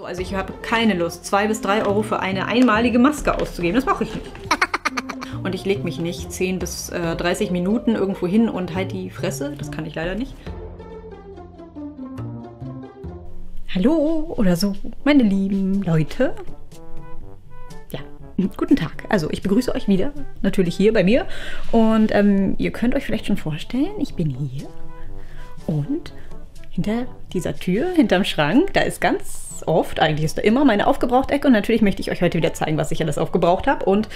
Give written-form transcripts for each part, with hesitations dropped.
So, also ich habe keine Lust, 2 bis 3 Euro für eine einmalige Maske auszugeben. Das mache ich nicht. Und ich lege mich nicht 10 bis 30 Minuten irgendwo hin und halt die Fresse. Das kann ich leider nicht. Hallo oder so, meine lieben Leute. Ja, guten Tag. Also ich begrüße euch wieder, natürlich hier bei mir. Und ihr könnt euch vielleicht schon vorstellen, ich bin hier. Und hinter dieser Tür, hinterm Schrank, da ist ganz oft, eigentlich ist da immer meine Aufgebraucht-Ecke. Und natürlich möchte ich euch heute wieder zeigen, was ich alles aufgebraucht habe. Und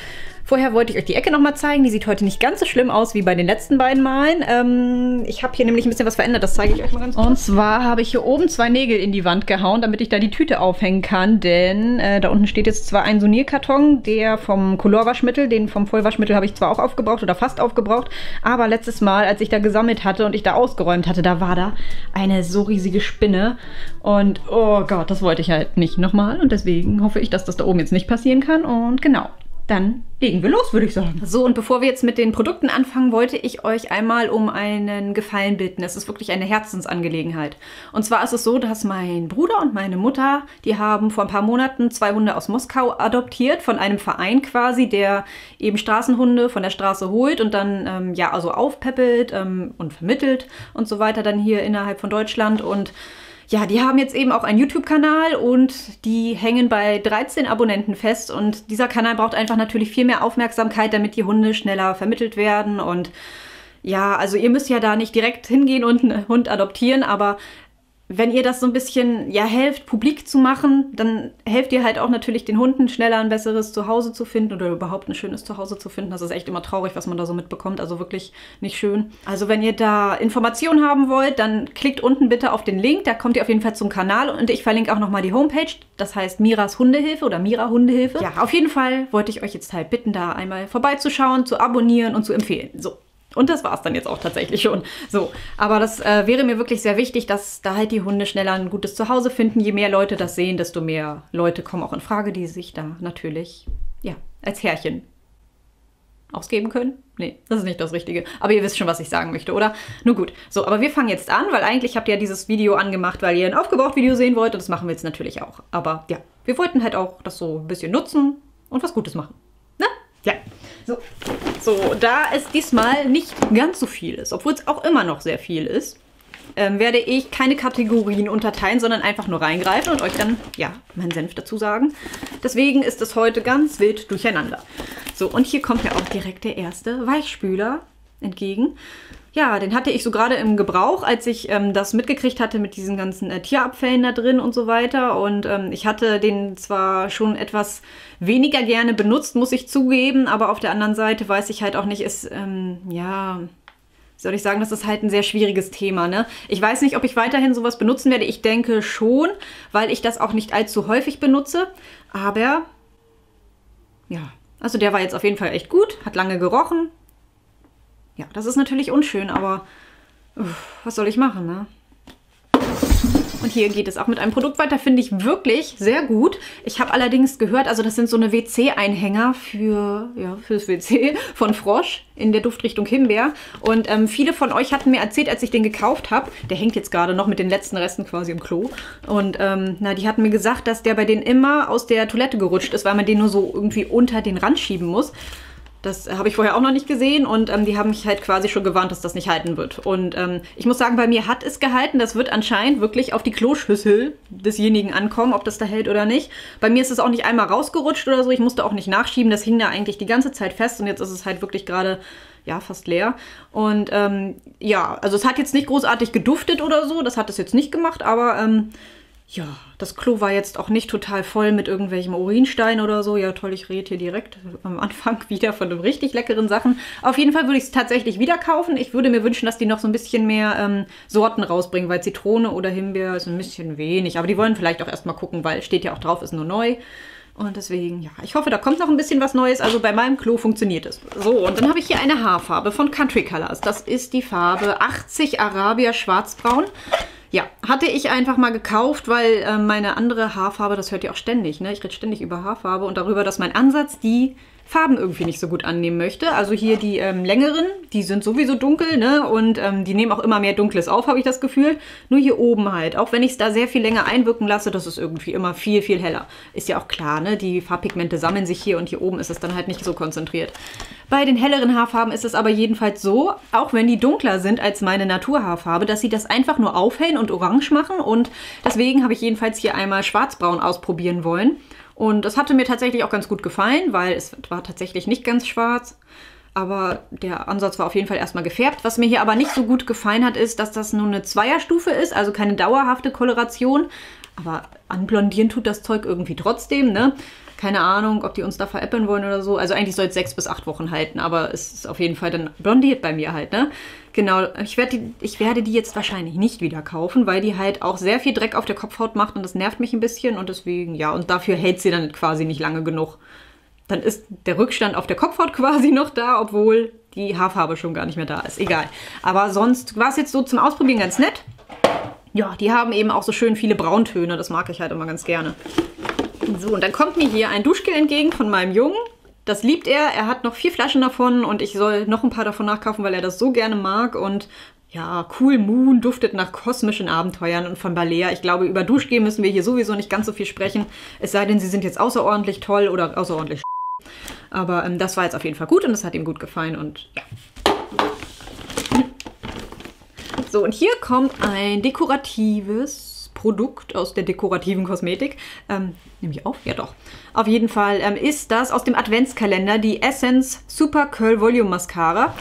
vorher wollte ich euch die Ecke nochmal zeigen. Die sieht heute nicht ganz so schlimm aus wie bei den letzten beiden Malen. Ich habe hier nämlich ein bisschen was verändert, das zeige ich euch mal ganz kurz. Und zwar habe ich hier oben 2 Nägel in die Wand gehauen, damit ich da die Tüte aufhängen kann. Denn da unten steht jetzt zwar ein Sonierkarton, der vom Colorwaschmittel, den vom Vollwaschmittel habe ich zwar auch aufgebraucht oder fast aufgebraucht. Aber letztes Mal, als ich da gesammelt hatte und ich da ausgeräumt hatte, da war da eine so riesige Spinne. Und oh Gott, das wollte ich halt nicht nochmal. Und deswegen hoffe ich, dass das da oben jetzt nicht passieren kann. Und genau, dann legen wir los, würde ich sagen. So, und bevor wir jetzt mit den Produkten anfangen, wollte ich euch einmal um einen Gefallen bitten. Es ist wirklich eine Herzensangelegenheit. Und zwar ist es so, dass mein Bruder und meine Mutter, die haben vor ein paar Monaten 2 Hunde aus Moskau adoptiert, von einem Verein quasi, der eben Straßenhunde von der Straße holt und dann, ja, also aufpäppelt und vermittelt und so weiter dann hier innerhalb von Deutschland. Und ja, die haben jetzt eben auch einen YouTube-Kanal und die hängen bei 13 Abonnenten fest. Und dieser Kanal braucht einfach natürlich viel mehr Aufmerksamkeit, damit die Hunde schneller vermittelt werden. Und ja, also ihr müsst ja da nicht direkt hingehen und einen Hund adoptieren, aber wenn ihr das so ein bisschen, ja, helft, publik zu machen, dann helft ihr halt auch natürlich den Hunden schneller ein besseres Zuhause zu finden oder überhaupt ein schönes Zuhause zu finden. Das ist echt immer traurig, was man da so mitbekommt, also wirklich nicht schön. Also wenn ihr da Informationen haben wollt, dann klickt unten bitte auf den Link, da kommt ihr auf jeden Fall zum Kanal und ich verlinke auch nochmal die Homepage, das heißt Miras Hundehilfe oder Mira Hundehilfe. Ja, auf jeden Fall wollte ich euch jetzt halt bitten, da einmal vorbeizuschauen, zu abonnieren und zu empfehlen. So. Und das war es dann jetzt auch tatsächlich schon. So, aber das wäre mir wirklich sehr wichtig, dass da halt die Hunde schneller ein gutes Zuhause finden. Je mehr Leute das sehen, desto mehr Leute kommen auch in Frage, die sich da natürlich, ja, als Herrchen ausgeben können. Nee, das ist nicht das Richtige. Aber ihr wisst schon, was ich sagen möchte, oder? Nun gut. So, aber wir fangen jetzt an, weil eigentlich habt ihr ja dieses Video angemacht, weil ihr ein Aufgebraucht-Video sehen wollt. Und das machen wir jetzt natürlich auch. Aber ja, wir wollten halt auch das so ein bisschen nutzen und was Gutes machen. Ne? Ja. So. So, da es diesmal nicht ganz so viel ist, obwohl es auch immer noch sehr viel ist, werde ich keine Kategorien unterteilen, sondern einfach nur reingreifen und euch dann, ja, meinen Senf dazu sagen. Deswegen ist es heute ganz wild durcheinander. So, und hier kommt mir auch direkt der erste Weichspüler entgegen. Ja, den hatte ich so gerade im Gebrauch, als ich das mitgekriegt hatte mit diesen ganzen Tierabfällen da drin und so weiter. Und ich hatte den zwar schon etwas weniger gerne benutzt, muss ich zugeben, aber auf der anderen Seite weiß ich halt auch nicht, ist, ja, soll ich sagen, das ist halt ein sehr schwieriges Thema, ne? Ich weiß nicht, ob ich weiterhin sowas benutzen werde. Ich denke schon, weil ich das auch nicht allzu häufig benutze, aber ja, also der war jetzt auf jeden Fall echt gut, hat lange gerochen. Ja, das ist natürlich unschön, aber was soll ich machen, ne? Und hier geht es auch mit einem Produkt weiter, finde ich wirklich sehr gut. Ich habe allerdings gehört, also das sind so eine WC-Einhänger für, ja, fürs WC von Frosch in der Duftrichtung Himbeer. Und viele von euch hatten mir erzählt, als ich den gekauft habe, der hängt jetzt gerade noch mit den letzten Resten quasi im Klo. Und na, die hatten mir gesagt, dass der bei denen immer aus der Toilette gerutscht ist, weil man den nur so irgendwie unter den Rand schieben muss. Das habe ich vorher auch noch nicht gesehen und die haben mich halt quasi schon gewarnt, dass das nicht halten wird. Und ich muss sagen, bei mir hat es gehalten. Das wird anscheinend wirklich auf die Kloschüssel desjenigen ankommen, ob das da hält oder nicht. Bei mir ist es auch nicht einmal rausgerutscht oder so. Ich musste auch nicht nachschieben. Das hing da eigentlich die ganze Zeit fest und jetzt ist es halt wirklich gerade, ja, fast leer. Und ja, also es hat jetzt nicht großartig geduftet oder so. Das hat es jetzt nicht gemacht, aber ja, das Klo war jetzt auch nicht total voll mit irgendwelchem Urinstein oder so. Ja toll, ich rede hier direkt am Anfang wieder von den richtig leckeren Sachen. Auf jeden Fall würde ich es tatsächlich wieder kaufen. Ich würde mir wünschen, dass die noch so ein bisschen mehr Sorten rausbringen, weil Zitrone oder Himbeer ist ein bisschen wenig. Aber die wollen vielleicht auch erstmal gucken, weil steht ja auch drauf, ist nur neu. Und deswegen, ja, ich hoffe, da kommt noch ein bisschen was Neues. Also bei meinem Klo funktioniert es. So, und dann habe ich hier eine Haarfarbe von Country Colors. Das ist die Farbe 80 Arabia Schwarzbraun. Ja, hatte ich einfach mal gekauft, weil meine andere Haarfarbe, das hört ihr auch ständig, ne? Ich rede ständig über Haarfarbe und darüber, dass mein Ansatz die Farben irgendwie nicht so gut annehmen möchte. Also hier die längeren, die sind sowieso dunkel, ne? Und die nehmen auch immer mehr Dunkles auf, habe ich das Gefühl. Nur hier oben halt. Auch wenn ich es da sehr viel länger einwirken lasse, das ist irgendwie immer viel, viel heller. Ist ja auch klar, ne? Die Farbpigmente sammeln sich hier und hier oben ist es dann halt nicht so konzentriert. Bei den helleren Haarfarben ist es aber jedenfalls so, auch wenn die dunkler sind als meine Naturhaarfarbe, dass sie das einfach nur aufhellen und orange machen. Und deswegen habe ich jedenfalls hier einmal schwarzbraun ausprobieren wollen. Und das hatte mir tatsächlich auch ganz gut gefallen, weil es war tatsächlich nicht ganz schwarz. Aber der Ansatz war auf jeden Fall erstmal gefärbt. Was mir hier aber nicht so gut gefallen hat, ist, dass das nur eine Zweierstufe ist, also keine dauerhafte Koloration. Aber anblondieren tut das Zeug irgendwie trotzdem, ne? Keine Ahnung, ob die uns da veräppeln wollen oder so. Also eigentlich soll es 6 bis 8 Wochen halten, aber es ist auf jeden Fall dann blondiert bei mir halt, ne? Genau, ich werde die jetzt wahrscheinlich nicht wieder kaufen, weil die halt auch sehr viel Dreck auf der Kopfhaut macht und das nervt mich ein bisschen und deswegen, ja, und dafür hält sie dann quasi nicht lange genug. Dann ist der Rückstand auf der Kopfhaut quasi noch da, obwohl die Haarfarbe schon gar nicht mehr da ist. Egal. Aber sonst war es jetzt so zum Ausprobieren ganz nett. Ja, die haben eben auch so schön viele Brauntöne, das mag ich halt immer ganz gerne. So, und dann kommt mir hier ein Duschgel entgegen von meinem Jungen. Das liebt er, er hat noch 4 Flaschen davon und ich soll noch ein paar davon nachkaufen, weil er das so gerne mag. Und ja, Cool Moon duftet nach kosmischen Abenteuern und von Balea. Ich glaube, über Duschgel müssen wir hier sowieso nicht ganz so viel sprechen. Es sei denn, sie sind jetzt außerordentlich toll oder außerordentlich aber das war jetzt auf jeden Fall gut und das hat ihm gut gefallen und ja. So, und hier kommt ein dekoratives Produkt aus der dekorativen Kosmetik. Nehme ich auf? Ja doch. Auf jeden Fall ist das aus dem Adventskalender die Essence Super Curl Volume Mascara.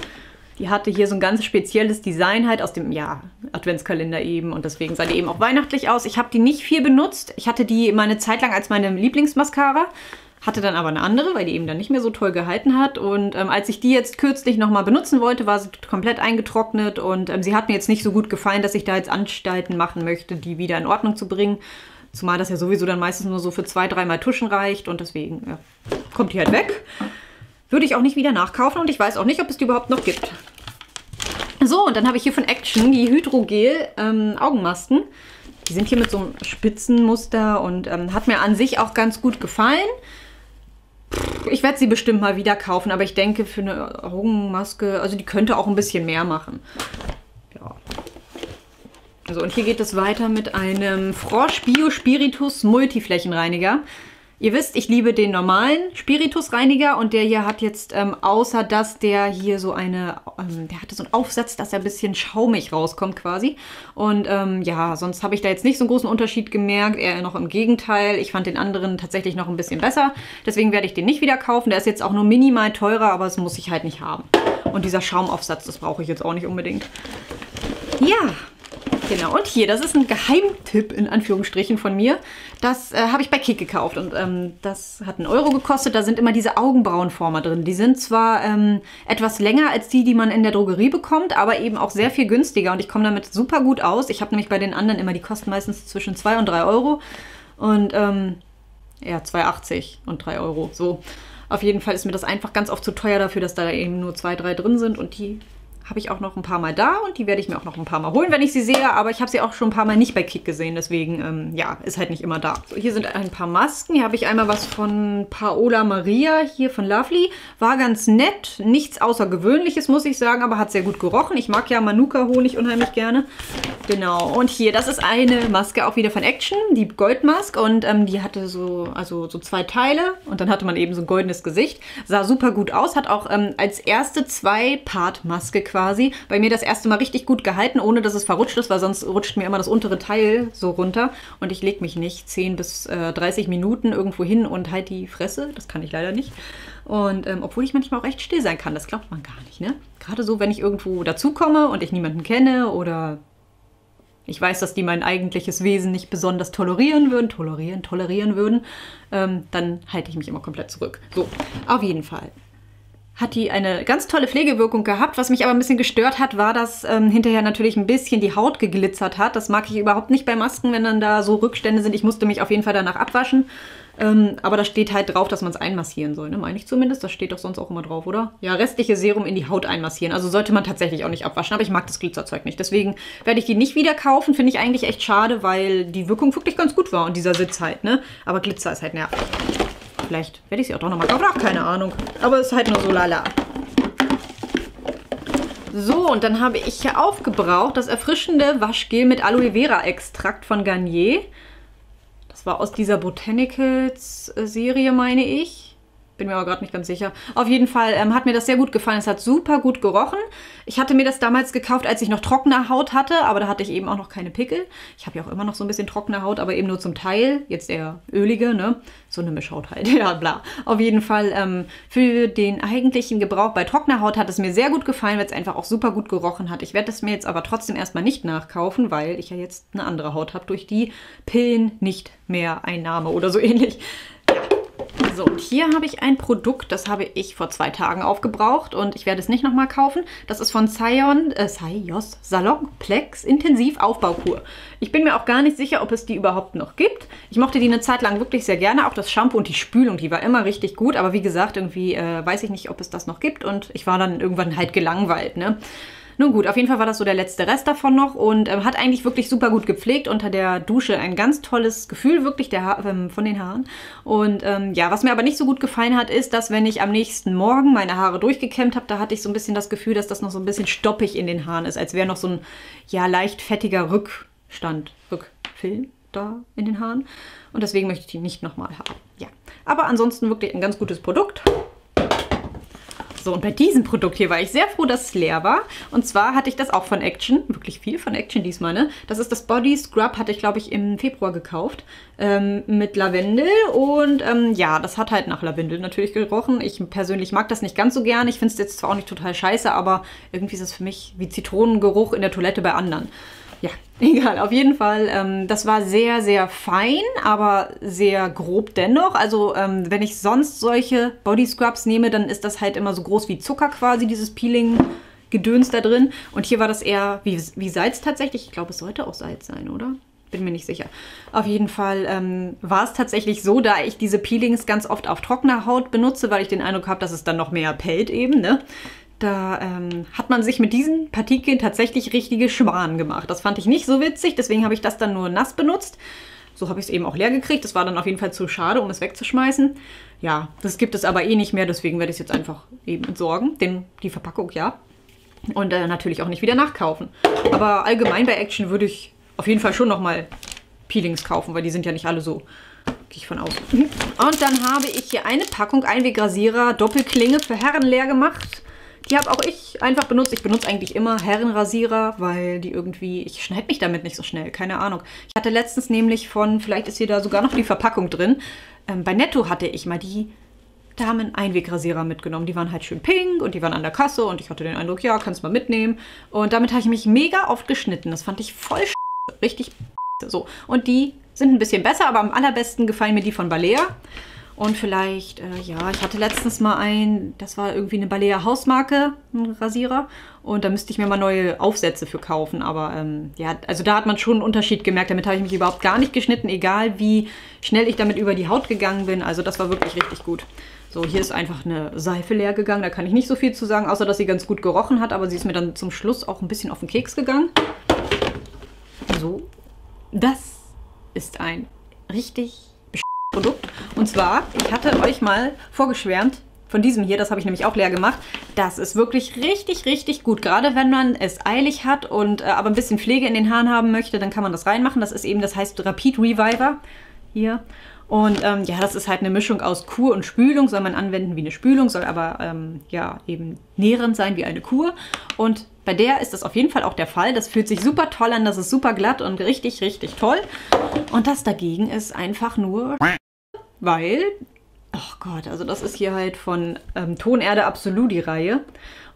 Die hatte hier so ein ganz spezielles Design halt aus dem, ja, Adventskalender eben und deswegen sah die eben auch weihnachtlich aus. Ich habe die nicht viel benutzt. Ich hatte die mal eine Zeit lang als meine Lieblingsmascara, hatte dann aber eine andere, weil die eben dann nicht mehr so toll gehalten hat. Und als ich die jetzt kürzlich nochmal benutzen wollte, war sie komplett eingetrocknet. Und sie hat mir jetzt nicht so gut gefallen, dass ich da jetzt Anstalten machen möchte, die wieder in Ordnung zu bringen. Zumal das ja sowieso dann meistens nur so für 2-3 Mal Tuschen reicht. Und deswegen ja, kommt die halt weg. Würde ich auch nicht wieder nachkaufen und ich weiß auch nicht, ob es die überhaupt noch gibt. So, und dann habe ich hier von Action die Hydrogel Augenmasken. Die sind hier mit so einem Spitzenmuster und hat mir an sich auch ganz gut gefallen. Ich werde sie bestimmt mal wieder kaufen, aber ich denke für eine Augenmaske, also die könnte auch ein bisschen mehr machen. Ja. So, und hier geht es weiter mit einem Frosch Bio Spiritus Multiflächenreiniger. Ihr wisst, ich liebe den normalen Spiritusreiniger und der hier hat jetzt, außer dass der hier so eine, der hatte so einen Aufsatz, dass er ein bisschen schaumig rauskommt quasi. Und ja, sonst habe ich da jetzt nicht so einen großen Unterschied gemerkt, eher noch im Gegenteil. Ich fand den anderen tatsächlich noch ein bisschen besser, deswegen werde ich den nicht wieder kaufen. Der ist jetzt auch nur minimal teurer, aber das muss ich halt nicht haben. Und dieser Schaumaufsatz, das brauche ich jetzt auch nicht unbedingt. Ja. Genau, und hier, das ist ein Geheimtipp in Anführungsstrichen von mir. Das habe ich bei Kick gekauft und das hat 1 Euro gekostet. Da sind immer diese Augenbrauenformer drin. Die sind zwar etwas länger als die, die man in der Drogerie bekommt, aber eben auch sehr viel günstiger und ich komme damit super gut aus. Ich habe nämlich bei den anderen immer, die kosten meistens zwischen 2 und 3 Euro und ja, 2,80 und 3 Euro, so. Auf jeden Fall ist mir das einfach ganz oft zu teuer dafür, dass da eben nur 2, 3 drin sind und die habe ich auch noch ein paar Mal da und die werde ich mir auch noch ein paar Mal holen, wenn ich sie sehe. Aber ich habe sie auch schon ein paar Mal nicht bei Kick gesehen, deswegen, ja, ist halt nicht immer da. So, hier sind ein paar Masken. Hier habe ich einmal was von Paola Maria, hier von Lovely. War ganz nett, nichts Außergewöhnliches, muss ich sagen, aber hat sehr gut gerochen. Ich mag ja Manuka-Honig unheimlich gerne. Genau, und hier, das ist eine Maske auch wieder von Action, die Goldmaske. Und die hatte so, also so 2 Teile und dann hatte man eben so ein goldenes Gesicht. Sah super gut aus, hat auch als erste 2-Part-Maske quasi. Bei mir das erste Mal richtig gut gehalten, ohne dass es verrutscht ist, weil sonst rutscht mir immer das untere Teil so runter und ich lege mich nicht 10 bis 30 Minuten irgendwo hin und halt die Fresse. Das kann ich leider nicht. Und obwohl ich manchmal auch recht still sein kann, das glaubt man gar nicht, ne? Gerade so, wenn ich irgendwo dazukomme und ich niemanden kenne oder ich weiß, dass die mein eigentliches Wesen nicht besonders tolerieren würden, dann halte ich mich immer komplett zurück. So, auf jeden Fall hat die eine ganz tolle Pflegewirkung gehabt. Was mich aber ein bisschen gestört hat, war, dass hinterher natürlich ein bisschen die Haut geglitzert hat. Das mag ich überhaupt nicht bei Masken, wenn dann da so Rückstände sind. Ich musste mich auf jeden Fall danach abwaschen. Aber da steht halt drauf, dass man es einmassieren soll, ne? Meine ich zumindest. Das steht doch sonst auch immer drauf, oder? Ja, restliche Serum in die Haut einmassieren. Also sollte man tatsächlich auch nicht abwaschen. Aber ich mag das Glitzerzeug nicht. Deswegen werde ich die nicht wieder kaufen. Finde ich eigentlich echt schade, weil die Wirkung wirklich ganz gut war. Und dieser Sitz halt, ne? Aber Glitzer ist halt nervig. Vielleicht werde ich sie auch doch nochmal kaufen. Ach, keine Ahnung. Aber es ist halt nur so lala. So, und dann habe ich hier aufgebraucht das erfrischende Waschgel mit Aloe Vera Extrakt von Garnier. Das war aus dieser Botanicals-Serie, meine ich. Bin mir aber gerade nicht ganz sicher. Auf jeden Fall hat mir das sehr gut gefallen. Es hat super gut gerochen. Ich hatte mir das damals gekauft, als ich noch trockene Haut hatte, aber da hatte ich eben auch noch keine Pickel. Ich habe ja auch immer noch so ein bisschen trockene Haut, aber eben nur zum Teil. Jetzt eher ölige, ne? So eine Mischhaut halt, ja bla. Auf jeden Fall für den eigentlichen Gebrauch bei trockener Haut hat es mir sehr gut gefallen, weil es einfach auch super gut gerochen hat. Ich werde das mir jetzt aber trotzdem erstmal nicht nachkaufen, weil ich ja jetzt eine andere Haut habe durch die Pillen, nicht mehr Einnahme oder so ähnlich. So, und hier habe ich ein Produkt, das habe ich vor 2 Tagen aufgebraucht und ich werde es nicht nochmal kaufen. Das ist von CYOS Salonplex Intensiv Aufbaukur. Ich bin mir auch gar nicht sicher, ob es die überhaupt noch gibt. Ich mochte die eine Zeit lang wirklich sehr gerne, auch das Shampoo und die Spülung, die war immer richtig gut. Aber wie gesagt, irgendwie weiß ich nicht, ob es das noch gibt und ich war dann irgendwann halt gelangweilt, ne? Nun gut, auf jeden Fall war das so der letzte Rest davon noch und hat eigentlich wirklich super gut gepflegt. Unter der Dusche ein ganz tolles Gefühl wirklich der von den Haaren. Und ja, was mir aber nicht so gut gefallen hat, ist, dass wenn ich am nächsten Morgen meine Haare durchgekämmt habe, da hatte ich so ein bisschen das Gefühl, dass das noch so ein bisschen stoppig in den Haaren ist. Als wäre noch so ein, ja, leicht fettiger Rückstand, Rückfilm da in den Haaren. Und deswegen möchte ich die nicht nochmal haben. Ja, aber ansonsten wirklich ein ganz gutes Produkt. So, und bei diesem Produkt hier war ich sehr froh, dass es leer war. Und zwar hatte ich das auch von Action. Wirklich viel von Action diesmal, ne? Das ist das Body Scrub, hatte ich, glaube ich, im Februar gekauft. Mit Lavendel. Und ja, das hat halt nach Lavendel natürlich gerochen. Ich persönlich mag das nicht ganz so gern. Ich finde es jetzt zwar auch nicht total scheiße, aber irgendwie ist es für mich wie Zitronengeruch in der Toilette bei anderen. Ja, egal, auf jeden Fall. Das war sehr, sehr fein, aber sehr grob dennoch. Also wenn ich sonst solche Body Scrubs nehme, dann ist das halt immer so groß wie Zucker quasi, dieses Peeling-Gedöns da drin. Und hier war das eher wie Salz tatsächlich. Ich glaube, es sollte auch Salz sein, oder? Bin mir nicht sicher. Auf jeden Fall war es tatsächlich so, da ich diese Peelings ganz oft auf trockener Haut benutze, weil ich den Eindruck habe, dass es dann noch mehr pellt eben, ne? Da hat man sich mit diesen Partikeln tatsächlich richtige Schwanen gemacht. Das fand ich nicht so witzig, deswegen habe ich das dann nur nass benutzt. So habe ich es eben auch leer gekriegt. Das war dann auf jeden Fall zu schade, um es wegzuschmeißen. Ja, das gibt es aber eh nicht mehr, deswegen werde ich es jetzt einfach eben entsorgen. Die Verpackung, ja. Und natürlich auch nicht wieder nachkaufen. Aber allgemein bei Action würde ich auf jeden Fall schon nochmal Peelings kaufen, weil die sind ja nicht alle so... Gehe ich von aus. Und dann habe ich hier eine Packung Einwegrasierer Doppelklinge für Herren leer gemacht. Die habe auch ich einfach benutzt. Ich benutze eigentlich immer Herrenrasierer, weil die irgendwie... Ich schneide mich damit nicht so schnell, keine Ahnung. Ich hatte letztens nämlich von... Vielleicht ist hier da sogar noch die Verpackung drin. Bei Netto hatte ich mal die Damen-Einwegrasierer mitgenommen. Die waren halt schön pink und die waren an der Kasse. Und ich hatte den Eindruck, ja, kannst mal mitnehmen. Und damit habe ich mich mega oft geschnitten. Das fand ich voll richtig so. Und die sind ein bisschen besser, aber am allerbesten gefallen mir die von Balea. Und vielleicht, ja, ich hatte letztens mal einen, das war irgendwie eine Balea Hausmarke, ein Rasierer. Und da müsste ich mir mal neue Aufsätze für kaufen. Aber ja, also da hat man schon einen Unterschied gemerkt. Damit habe ich mich überhaupt gar nicht geschnitten, egal wie schnell ich damit über die Haut gegangen bin. Also das war wirklich richtig gut. So, hier ist einfach eine Seife leer gegangen. Da kann ich nicht so viel zu sagen, außer dass sie ganz gut gerochen hat. Aber sie ist mir dann zum Schluss auch ein bisschen auf den Keks gegangen. So, das ist ein richtig... Produkt. Und zwar, ich hatte euch mal vorgeschwärmt von diesem hier, das habe ich nämlich auch leer gemacht. Das ist wirklich richtig, richtig gut. Gerade wenn man es eilig hat und aber ein bisschen Pflege in den Haaren haben möchte, dann kann man das reinmachen. Das ist eben, das heißt Rapid Reviver hier. Und ja, das ist halt eine Mischung aus Kur und Spülung. Soll man anwenden wie eine Spülung, soll aber ja eben nährend sein wie eine Kur. Und bei der ist das auf jeden Fall auch der Fall. Das fühlt sich super toll an, das ist super glatt und richtig, richtig toll. Und das dagegen ist einfach nur... Weil, ach Gott, also das ist hier halt von Tonerde Absolut die Reihe.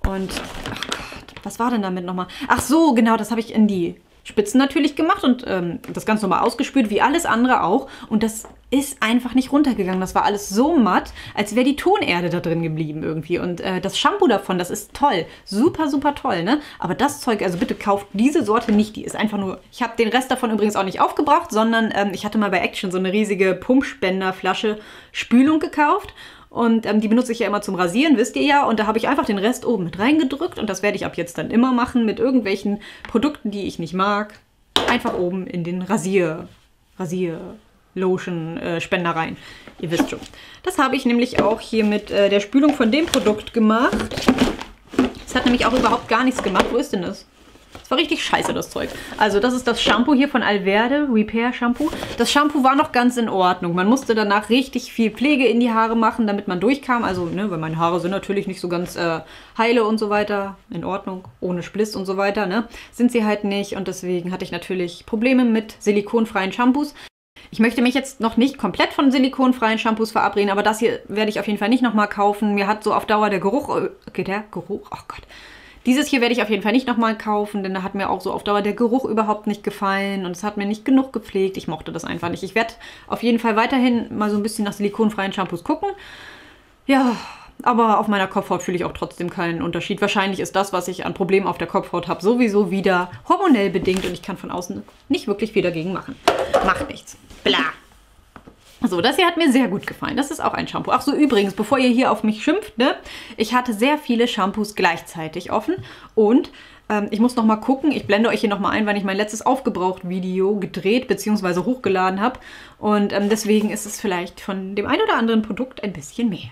Und, ach Gott, was war denn damit nochmal? Ach so, genau, das habe ich in die Spitzen natürlich gemacht und das Ganze nochmal ausgespült, wie alles andere auch. Und das ist einfach nicht runtergegangen. Das war alles so matt, als wäre die Tonerde da drin geblieben irgendwie. Und das Shampoo davon, das ist toll. Super, super toll, ne? Aber das Zeug, also bitte kauft diese Sorte nicht. Die ist einfach nur... Ich habe den Rest davon übrigens auch nicht aufgebraucht, sondern ich hatte mal bei Action so eine riesige Pumpspenderflasche Spülung gekauft. Und die benutze ich ja immer zum Rasieren, wisst ihr ja. Und da habe ich einfach den Rest oben mit reingedrückt. Und das werde ich ab jetzt dann immer machen mit irgendwelchen Produkten, die ich nicht mag. Einfach oben in den Rasier... Lotion-Spender rein. Ihr wisst schon. Das habe ich nämlich auch hier mit der Spülung von dem Produkt gemacht. Das hat nämlich auch überhaupt gar nichts gemacht. Wo ist denn das? Das war richtig scheiße, das Zeug. Also das ist das Shampoo hier von Alverde, Repair Shampoo. Das Shampoo war noch ganz in Ordnung. Man musste danach richtig viel Pflege in die Haare machen, damit man durchkam. Also, ne, weil meine Haare sind natürlich nicht so ganz heile und so weiter. In Ordnung, ohne Spliss und so weiter, ne? Sind sie halt nicht. Und deswegen hatte ich natürlich Probleme mit silikonfreien Shampoos. Ich möchte mich jetzt noch nicht komplett von silikonfreien Shampoos verabreden, aber das hier werde ich auf jeden Fall nicht nochmal kaufen. Mir hat so auf Dauer der Geruch... Okay, der Geruch? Oh Gott. Dieses hier werde ich auf jeden Fall nicht nochmal kaufen, denn da hat mir auch so auf Dauer der Geruch überhaupt nicht gefallen und es hat mir nicht genug gepflegt. Ich mochte das einfach nicht. Ich werde auf jeden Fall weiterhin mal so ein bisschen nach silikonfreien Shampoos gucken. Ja, aber auf meiner Kopfhaut fühle ich auch trotzdem keinen Unterschied. Wahrscheinlich ist das, was ich an Problemen auf der Kopfhaut habe, sowieso wieder hormonell bedingt und ich kann von außen nicht wirklich viel dagegen machen. Macht nichts. Bla. So, das hier hat mir sehr gut gefallen. Das ist auch ein Shampoo. Ach so, übrigens, bevor ihr hier auf mich schimpft, ne? Ich hatte sehr viele Shampoos gleichzeitig offen und ich muss nochmal gucken. Ich blende euch hier nochmal ein, weil ich mein letztes Aufgebraucht-Video gedreht bzw. hochgeladen habe und deswegen ist es vielleicht von dem ein oder anderen Produkt ein bisschen mehr.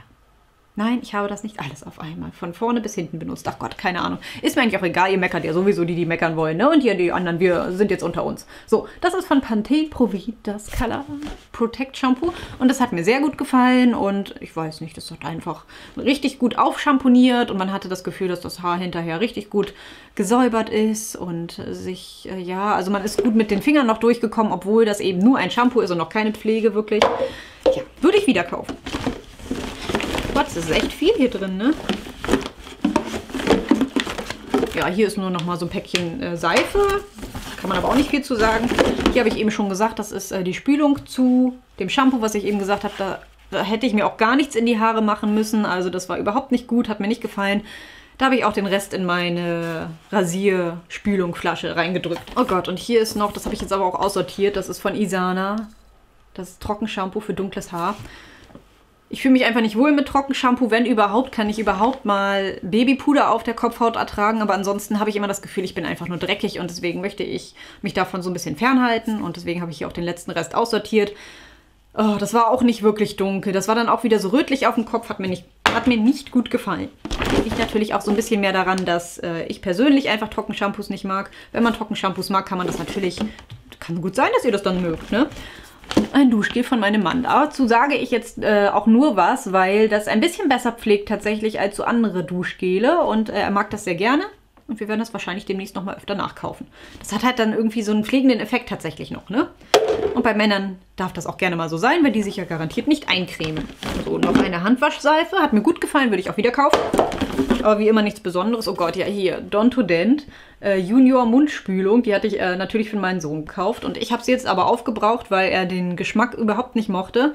Nein, ich habe das nicht alles auf einmal von vorne bis hinten benutzt. Ach Gott, keine Ahnung. Ist mir eigentlich auch egal, ihr meckert ja sowieso die, die meckern wollen, ne? Und hier die anderen, wir sind jetzt unter uns. So, das ist von Pantene Pro-V, das Color Protect Shampoo. Und das hat mir sehr gut gefallen und ich weiß nicht, das hat einfach richtig gut aufschamponiert und man hatte das Gefühl, dass das Haar hinterher richtig gut gesäubert ist und sich, ja, also man ist gut mit den Fingern noch durchgekommen, obwohl das eben nur ein Shampoo ist und noch keine Pflege wirklich. Ja, würde ich wieder kaufen. Gott, es ist echt viel hier drin, ne? Ja, hier ist nur noch mal so ein Päckchen Seife. Kann man aber auch nicht viel zu sagen. Hier habe ich eben schon gesagt, das ist die Spülung zu dem Shampoo, was ich eben gesagt habe. Da hätte ich mir auch gar nichts in die Haare machen müssen. Also das war überhaupt nicht gut, hat mir nicht gefallen. Da habe ich auch den Rest in meine Rasierspülungflasche reingedrückt. Oh Gott, und hier ist noch, das habe ich jetzt aber auch aussortiert, das ist von Isana. Das ist Trockenshampoo für dunkles Haar. Ich fühle mich einfach nicht wohl mit Trockenshampoo. Wenn überhaupt, kann ich überhaupt mal Babypuder auf der Kopfhaut ertragen. Aber ansonsten habe ich immer das Gefühl, ich bin einfach nur dreckig. Und deswegen möchte ich mich davon so ein bisschen fernhalten. Und deswegen habe ich hier auch den letzten Rest aussortiert. Oh, das war auch nicht wirklich dunkel. Das war dann auch wieder so rötlich auf dem Kopf. Hat mir nicht gut gefallen. Liegt natürlich auch so ein bisschen mehr daran, dass ich persönlich einfach Trockenshampoos nicht mag. Wenn man Trockenshampoos mag, kann man das natürlich... Kann gut sein, dass ihr das dann mögt, ne? Ein Duschgel von meinem Mann. Dazu sage ich jetzt auch nur was, weil das ein bisschen besser pflegt tatsächlich als so andere Duschgele. Und er mag das sehr gerne. Und wir werden das wahrscheinlich demnächst nochmal öfter nachkaufen. Das hat halt dann irgendwie so einen pflegenden Effekt tatsächlich noch, ne? Und bei Männern darf das auch gerne mal so sein, weil die sich ja garantiert nicht eincremen. So, noch eine Handwaschseife. Hat mir gut gefallen, würde ich auch wieder kaufen. Aber wie immer nichts Besonderes. Oh Gott, ja hier, Dontodent Junior Mundspülung. Die hatte ich natürlich für meinen Sohn gekauft. Und ich habe sie jetzt aber aufgebraucht, weil er den Geschmack überhaupt nicht mochte.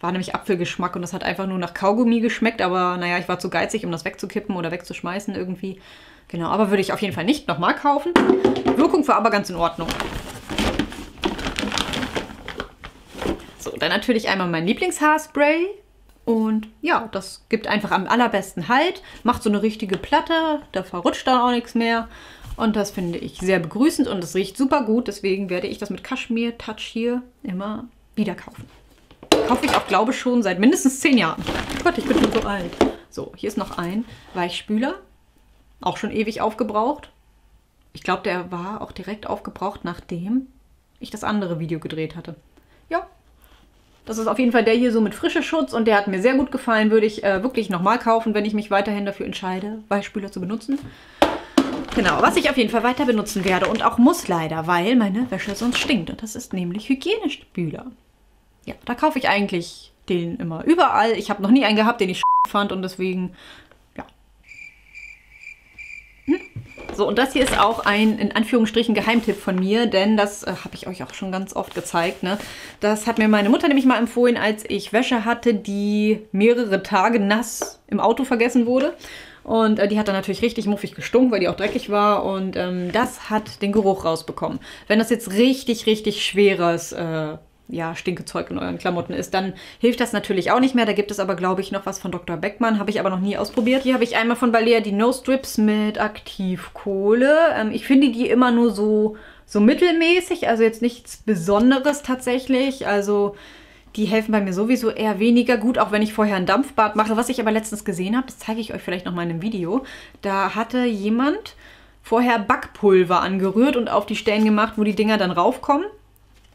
War nämlich Apfelgeschmack und das hat einfach nur nach Kaugummi geschmeckt. Aber naja, ich war zu geizig, um das wegzukippen oder wegzuschmeißen irgendwie. Genau, aber würde ich auf jeden Fall nicht nochmal kaufen. Wirkung war aber ganz in Ordnung. So, dann natürlich einmal mein Lieblingshaarspray. Und ja, das gibt einfach am allerbesten Halt. Macht so eine richtige Platte, da verrutscht dann auch nichts mehr. Und das finde ich sehr begrüßend und es riecht super gut. Deswegen werde ich das mit Kaschmir-Touch hier immer wieder kaufen. Kaufe ich auch, glaube ich, schon seit mindestens 10 Jahren. Gott, ich bin schon so alt. So, hier ist noch ein Weichspüler. Auch schon ewig aufgebraucht. Ich glaube, der war auch direkt aufgebraucht, nachdem ich das andere Video gedreht hatte. Ja. Das ist auf jeden Fall der hier so mit Frischeschutz und der hat mir sehr gut gefallen. Würde ich wirklich nochmal kaufen, wenn ich mich weiterhin dafür entscheide, Weichspüler zu benutzen. Genau, was ich auf jeden Fall weiter benutzen werde und auch muss leider, weil meine Wäsche sonst stinkt. Und das ist nämlich Hygienespüler. Ja, da kaufe ich eigentlich den immer überall. Ich habe noch nie einen gehabt, den ich fand und deswegen... So, und das hier ist auch ein, in Anführungsstrichen, Geheimtipp von mir, denn das habe ich euch auch schon ganz oft gezeigt, ne? Das hat mir meine Mutter nämlich mal empfohlen, als ich Wäsche hatte, die mehrere Tage nass im Auto vergessen wurde. Und die hat dann natürlich richtig muffig gestunken, weil die auch dreckig war und das hat den Geruch rausbekommen. Wenn das jetzt richtig, richtig schweres... ja, Stinkezeug in euren Klamotten ist, dann hilft das natürlich auch nicht mehr. Da gibt es aber, glaube ich, noch was von Dr. Beckmann. Habe ich aber noch nie ausprobiert. Hier habe ich einmal von Balea die Nose Strips mit Aktivkohle. Ich finde die immer nur so so mittelmäßig, also jetzt nichts Besonderes tatsächlich. Also die helfen bei mir sowieso eher weniger gut, auch wenn ich vorher ein Dampfbad mache. Was ich aber letztens gesehen habe, das zeige ich euch vielleicht nochmal in einem Video, da hatte jemand vorher Backpulver angerührt und auf die Stellen gemacht, wo die Dinger dann raufkommen.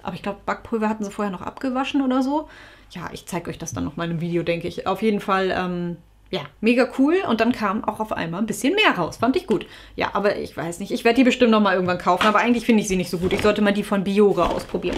Aber ich glaube, Backpulver hatten sie vorher noch abgewaschen oder so. Ja, ich zeige euch das dann nochmal in einem Video, denke ich. Auf jeden Fall, ja, mega cool. Und dann kam auch auf einmal ein bisschen mehr raus. Fand ich gut. Ja, aber ich weiß nicht. Ich werde die bestimmt nochmal irgendwann kaufen. Aber eigentlich finde ich sie nicht so gut. Ich sollte mal die von Biore ausprobieren.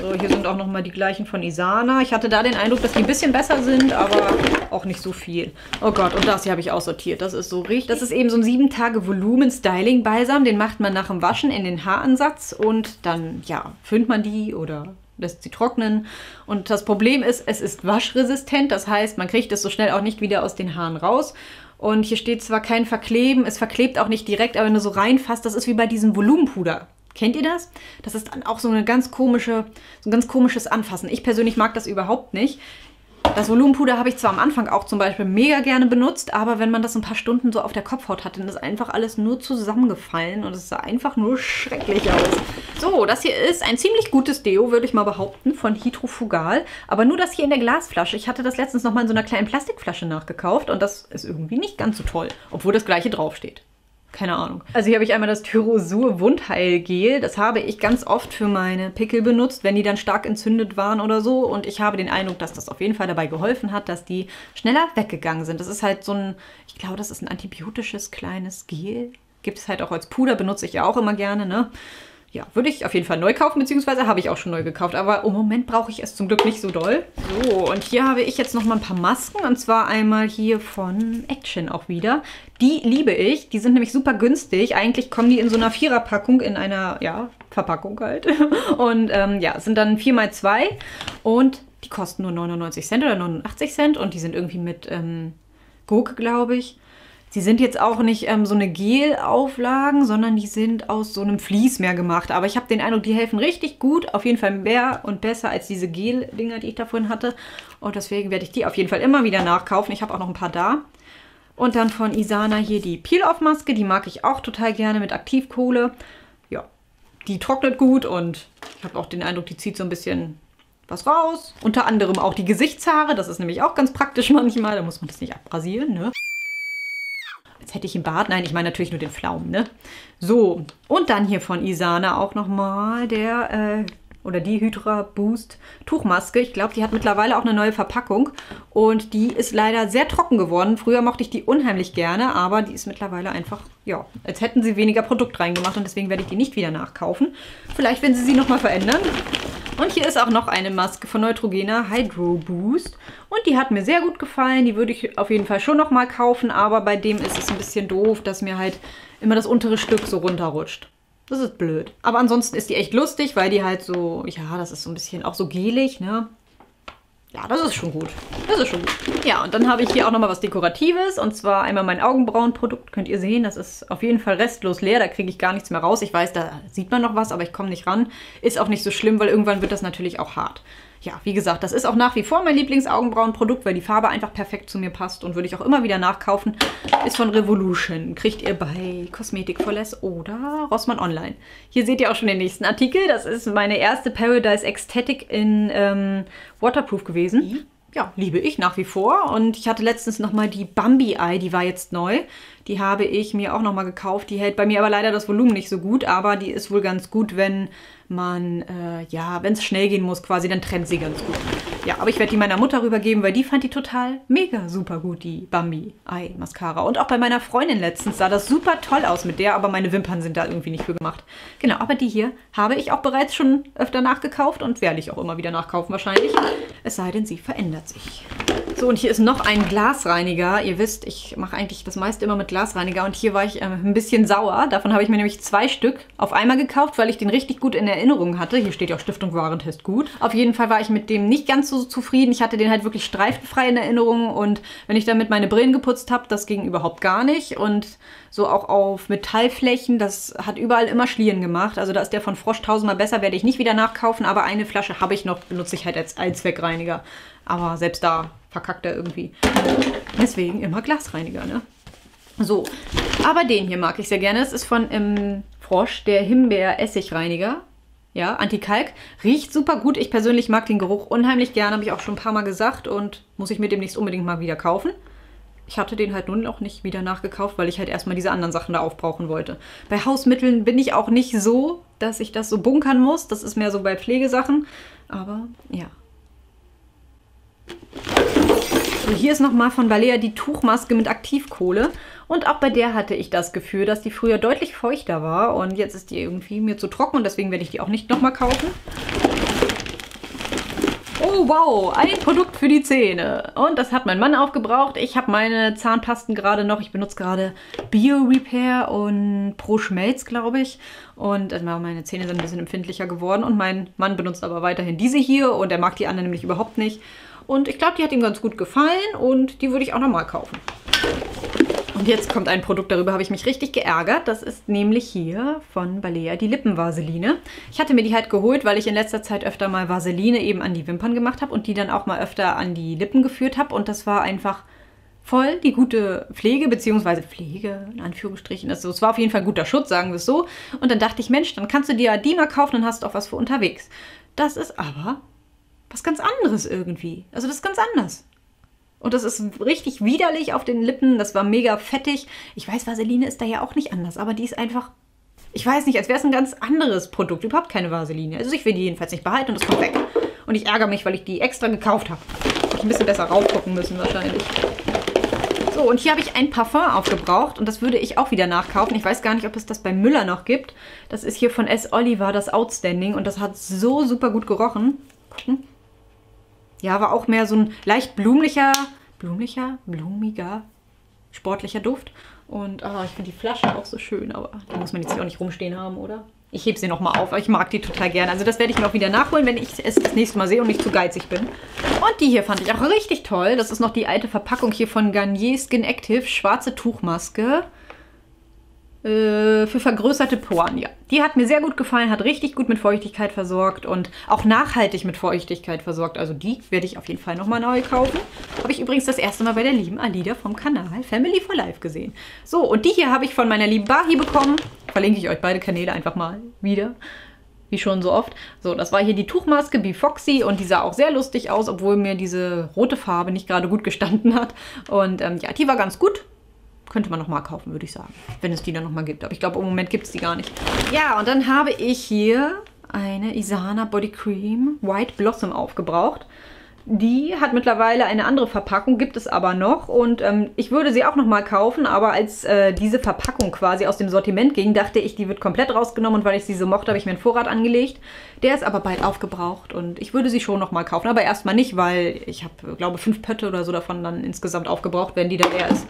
So, hier sind auch nochmal die gleichen von Isana. Ich hatte da den Eindruck, dass die ein bisschen besser sind, aber auch nicht so viel. Oh Gott, und das hier habe ich aussortiert. Das ist so richtig. Das ist eben so ein 7-Tage-Volumen-Styling-Balsam. Den macht man nach dem Waschen in den Haaransatz und dann, ja, föhnt man die oder lässt sie trocknen. Und das Problem ist, es ist waschresistent. Das heißt, man kriegt es so schnell auch nicht wieder aus den Haaren raus. Und hier steht zwar kein Verkleben, es verklebt auch nicht direkt, aber wenn du so reinfasst, das ist wie bei diesem Volumenpuder. Kennt ihr das? Das ist dann auch so eine ganz komische, so ein ganz komisches Anfassen. Ich persönlich mag das überhaupt nicht. Das Volumenpuder habe ich zwar am Anfang auch zum Beispiel mega gerne benutzt, aber wenn man das ein paar Stunden so auf der Kopfhaut hat, dann ist einfach alles nur zusammengefallen und es sah einfach nur schrecklich aus. So, das hier ist ein ziemlich gutes Deo, würde ich mal behaupten, von Hydrofugal, aber nur das hier in der Glasflasche. Ich hatte das letztens nochmal in so einer kleinen Plastikflasche nachgekauft und das ist irgendwie nicht ganz so toll, obwohl das gleiche draufsteht. Keine Ahnung. Also hier habe ich einmal das Tyrosur Wundheilgel. Das habe ich ganz oft für meine Pickel benutzt, wenn die dann stark entzündet waren oder so. Und ich habe den Eindruck, dass das auf jeden Fall dabei geholfen hat, dass die schneller weggegangen sind. Das ist halt so ein, ich glaube, das ist ein antibiotisches kleines Gel. Gibt es halt auch als Puder, benutze ich ja auch immer gerne, ne? Ja, würde ich auf jeden Fall neu kaufen, beziehungsweise habe ich auch schon neu gekauft. Aber im Moment brauche ich es zum Glück nicht so doll. So, und hier habe ich jetzt nochmal ein paar Masken. Und zwar einmal hier von Action auch wieder. Die liebe ich. Die sind nämlich super günstig. Eigentlich kommen die in so einer Viererpackung, in einer, ja, Verpackung halt. Und ja, sind dann 4×2. Und die kosten nur 99 Cent oder 89 Cent. Und die sind irgendwie mit Gurke, glaube ich. Sie sind jetzt auch nicht so eine Gel-Auflagen, sondern die sind aus so einem Vlies mehr gemacht. Aber ich habe den Eindruck, die helfen richtig gut. Auf jeden Fall mehr und besser als diese Gel-Dinger, die ich da vorhin hatte. Und deswegen werde ich die auf jeden Fall immer wieder nachkaufen. Ich habe auch noch ein paar da. Und dann von Isana hier die Peel-Off-Maske. Die mag ich auch total gerne mit Aktivkohle. Ja, die trocknet gut und ich habe auch den Eindruck, die zieht so ein bisschen was raus. Unter anderem auch die Gesichtshaare. Das ist nämlich auch ganz praktisch manchmal. Da muss man das nicht abrasieren, ne? Jetzt hätte ich im Bad. Nein, ich meine natürlich nur den Pflaumen, ne? So, und dann hier von Isana auch nochmal der, oder die Hydra Boost Tuchmaske. Ich glaube, die hat mittlerweile auch eine neue Verpackung. Und die ist leider sehr trocken geworden. Früher mochte ich die unheimlich gerne, aber die ist mittlerweile einfach, ja, als hätten sie weniger Produkt reingemacht. Und deswegen werde ich die nicht wieder nachkaufen. Vielleicht, wenn sie sie nochmal verändern. Und hier ist auch noch eine Maske von Neutrogena, Hydro Boost. Und die hat mir sehr gut gefallen. Die würde ich auf jeden Fall schon nochmal kaufen. Aber bei dem ist es ein bisschen doof, dass mir halt immer das untere Stück so runterrutscht. Das ist blöd. Aber ansonsten ist die echt lustig, weil die halt so, ja, das ist so ein bisschen auch so gelig, ne? Ja, das ist schon gut. Das ist schon gut. Ja, und dann habe ich hier auch nochmal was Dekoratives. Und zwar einmal mein Augenbrauenprodukt. Könnt ihr sehen, das ist auf jeden Fall restlos leer. Da kriege ich gar nichts mehr raus. Ich weiß, da sieht man noch was, aber ich komme nicht ran. Ist auch nicht so schlimm, weil irgendwann wird das natürlich auch hart. Ja, wie gesagt, das ist auch nach wie vor mein Lieblingsaugenbrauenprodukt, weil die Farbe einfach perfekt zu mir passt und würde ich auch immer wieder nachkaufen. Ist von Revolution. Kriegt ihr bei Cosmetic for Less oder Rossmann online. Hier seht ihr auch schon den nächsten Artikel. Das ist meine erste Paradise Ecstatic in Waterproof gewesen. Ja, liebe ich nach wie vor. Und ich hatte letztens nochmal die Bambi Eye, die war jetzt neu. Die habe ich mir auch nochmal gekauft. Die hält bei mir aber leider das Volumen nicht so gut, aber die ist wohl ganz gut, wenn man, ja, wenn es schnell gehen muss quasi, dann trennt sie ganz gut. Ja, aber ich werde die meiner Mutter rübergeben, weil die fand die total mega super gut, die Bambi Eye Mascara. Und auch bei meiner Freundin letztens sah das super toll aus mit der, aber meine Wimpern sind da irgendwie nicht für gemacht. Genau, aber die hier habe ich auch bereits schon öfter nachgekauft und werde ich auch immer wieder nachkaufen wahrscheinlich. Es sei denn, sie verändert sich. So, und hier ist noch ein Glasreiniger. Ihr wisst, ich mache eigentlich das meiste immer mit Glasreiniger und hier war ich ein bisschen sauer. Davon habe ich mir nämlich 2 Stück auf einmal gekauft, weil ich den richtig gut in Erinnerung hatte. Hier steht ja auch Stiftung Warentest gut. Auf jeden Fall war ich mit dem nicht ganz so zufrieden. Ich hatte den halt wirklich streifenfrei in Erinnerung und wenn ich damit meine Brillen geputzt habe, das ging überhaupt gar nicht. Und so auch auf Metallflächen, das hat überall immer Schlieren gemacht. Also da ist der von Frosch tausendmal besser, werde ich nicht wieder nachkaufen, aber eine Flasche habe ich noch, benutze ich halt als Allzweckreiniger. Aber selbst da verkackt er irgendwie. Deswegen immer Glasreiniger, ne? So, aber den hier mag ich sehr gerne. Es ist von Frosch, der Himbeer-Essig-Reiniger. Ja, Antikalk. Riecht super gut. Ich persönlich mag den Geruch unheimlich gerne. Habe ich auch schon ein paar Mal gesagt und muss ich mir demnächst unbedingt mal wieder kaufen. Ich hatte den halt nun auch nicht wieder nachgekauft, weil ich halt erstmal diese anderen Sachen da aufbrauchen wollte. Bei Hausmitteln bin ich auch nicht so, dass ich das so bunkern muss. Das ist mehr so bei Pflegesachen. Aber ja. So, hier ist nochmal von Balea die Tuchmaske mit Aktivkohle. Und auch bei der hatte ich das Gefühl, dass die früher deutlich feuchter war. Und jetzt ist die irgendwie mir zu trocken und deswegen werde ich die auch nicht nochmal kaufen. Oh wow, ein Produkt für die Zähne. Und das hat mein Mann aufgebraucht. Ich habe meine Zahnpasten gerade noch. Ich benutze gerade Bio Repair und Pro Schmelz, glaube ich. Und meine Zähne sind ein bisschen empfindlicher geworden. Und mein Mann benutzt aber weiterhin diese hier. Und er mag die anderen nämlich überhaupt nicht. Und ich glaube, die hat ihm ganz gut gefallen. Und die würde ich auch nochmal kaufen. Und jetzt kommt ein Produkt, darüber habe ich mich richtig geärgert. Das ist nämlich hier von Balea die Lippenvaseline. Ich hatte mir die halt geholt, weil ich in letzter Zeit öfter mal Vaseline eben an die Wimpern gemacht habe und die dann auch mal öfter an die Lippen geführt habe. Und das war einfach voll die gute Pflege, beziehungsweise Pflege in Anführungsstrichen. Also es war auf jeden Fall ein guter Schutz, sagen wir es so. Und dann dachte ich, Mensch, dann kannst du dir die mal kaufen, dann hast du auch was für unterwegs. Das ist aber was ganz anderes irgendwie. Also das ist ganz anders. Und das ist richtig widerlich auf den Lippen. Das war mega fettig. Ich weiß, Vaseline ist da ja auch nicht anders. Aber die ist einfach, ich weiß nicht, als wäre es ein ganz anderes Produkt. Überhaupt keine Vaseline. Also ich will die jedenfalls nicht behalten und das kommt weg. Und ich ärgere mich, weil ich die extra gekauft habe. Hab ich ein bisschen besser raufgucken müssen wahrscheinlich. So, und hier habe ich ein Parfum aufgebraucht. Und das würde ich auch wieder nachkaufen. Ich weiß gar nicht, ob es das bei Müller noch gibt. Das ist hier von S. Oliver, das Outstanding. Und das hat so super gut gerochen. Gucken. Ja, war auch mehr so ein leicht blumiger, sportlicher Duft. Und ich finde die Flasche auch so schön, aber da muss man jetzt auch nicht rumstehen haben, oder? Ich hebe sie nochmal auf, aber ich mag die total gerne. Also das werde ich mir auch wieder nachholen, wenn ich es das nächste Mal sehe und nicht zu geizig bin. Und die hier fand ich auch richtig toll. Das ist noch die alte Verpackung hier von Garnier Skin Active, schwarze Tuchmaske. Für vergrößerte Poren, ja. Die hat mir sehr gut gefallen, hat richtig gut mit Feuchtigkeit versorgt und auch nachhaltig mit Feuchtigkeit versorgt. Also die werde ich auf jeden Fall nochmal neu kaufen. Habe ich übrigens das erste Mal bei der lieben Alida vom Kanal Family for Life gesehen. So, und die hier habe ich von meiner lieben Bahi bekommen. Verlinke ich euch beide Kanäle einfach mal wieder. Wie schon so oft. So, das war hier die Tuchmaske Bifoxy und die sah auch sehr lustig aus, obwohl mir diese rote Farbe nicht gerade gut gestanden hat. Und ja, die war ganz gut. Könnte man nochmal kaufen, würde ich sagen. Wenn es die dann nochmal gibt. Aber ich glaube, im Moment gibt es die gar nicht. Ja, und dann habe ich hier eine Isana Body Cream White Blossom aufgebraucht. Die hat mittlerweile eine andere Verpackung, gibt es aber noch. Und ich würde sie auch nochmal kaufen. Aber als diese Verpackung quasi aus dem Sortiment ging, dachte ich, die wird komplett rausgenommen. Und weil ich sie so mochte, habe ich mir einen Vorrat angelegt. Der ist aber bald aufgebraucht. Und ich würde sie schon nochmal kaufen. Aber erstmal nicht, weil ich habe, glaube ich, 5 Pötte oder so davon dann insgesamt aufgebraucht, wenn die da leer ist.